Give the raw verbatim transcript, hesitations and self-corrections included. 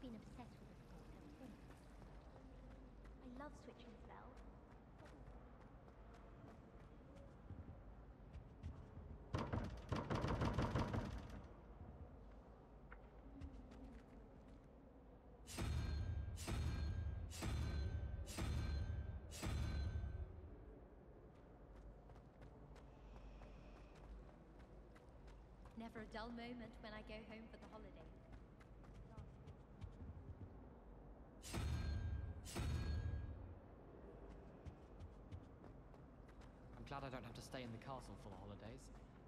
been obsessed with this course ever since. I love switching spells. Never a dull moment when I go home for the holidays. I'm glad I don't have to stay in the castle for the holidays.